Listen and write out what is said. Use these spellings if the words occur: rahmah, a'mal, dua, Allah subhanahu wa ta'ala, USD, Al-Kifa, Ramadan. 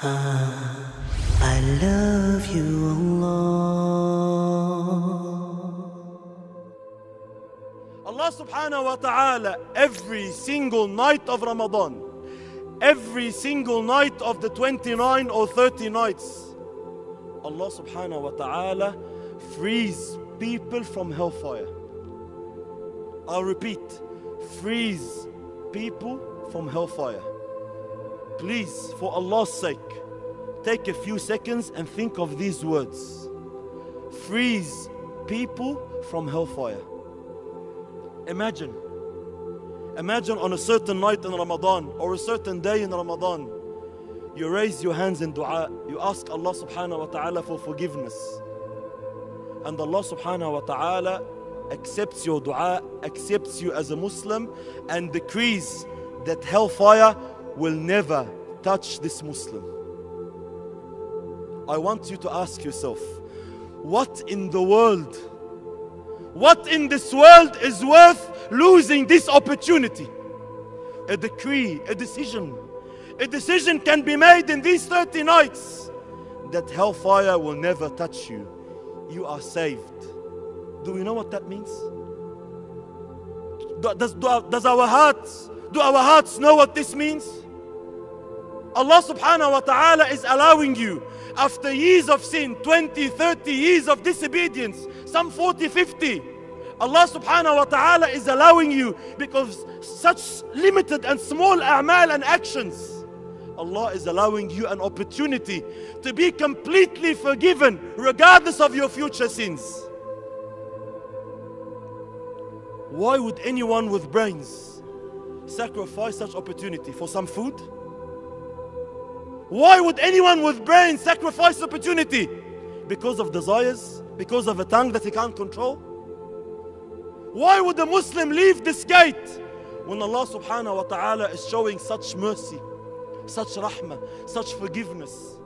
I love you, Allah. Allah subhanahu wa ta'ala, every single night of Ramadan, every single night of the 29 or 30 nights, Allah subhanahu wa ta'ala frees people from hellfire. I'll repeat, frees people from hellfire. Please, for Allah's sake, take a few seconds and think of these words. Frees people from hellfire. Imagine on a certain night in Ramadan or a certain day in Ramadan, you raise your hands in dua, you ask Allah subhanahu wa ta'ala for forgiveness. And Allah subhanahu wa ta'ala accepts your dua, accepts you as a Muslim, and decrees that hellfire will never touch this Muslim. I want you to ask yourself, what in the world, what in this world is worth losing this opportunity? A decree, a decision. A decision can be made in these 30 nights that hellfire will never touch you. You are saved. Do we know what that means? Do our hearts know what this means? Allah subhanahu wa ta'ala is allowing you, after years of sin, 20, 30 years of disobedience, some 40, 50, Allah subhanahu wa ta'ala is allowing you, because such limited and small a'mal and actions, Allah is allowing you an opportunity to be completely forgiven regardless of your future sins. Why would anyone with brains sacrifice such opportunity for some food? Why would anyone with brains sacrifice opportunity? Because of desires? Because of a tongue that he can't control? Why would a Muslim leave this gate when Allah subhanahu wa ta'ala is showing such mercy, such rahmah, such forgiveness?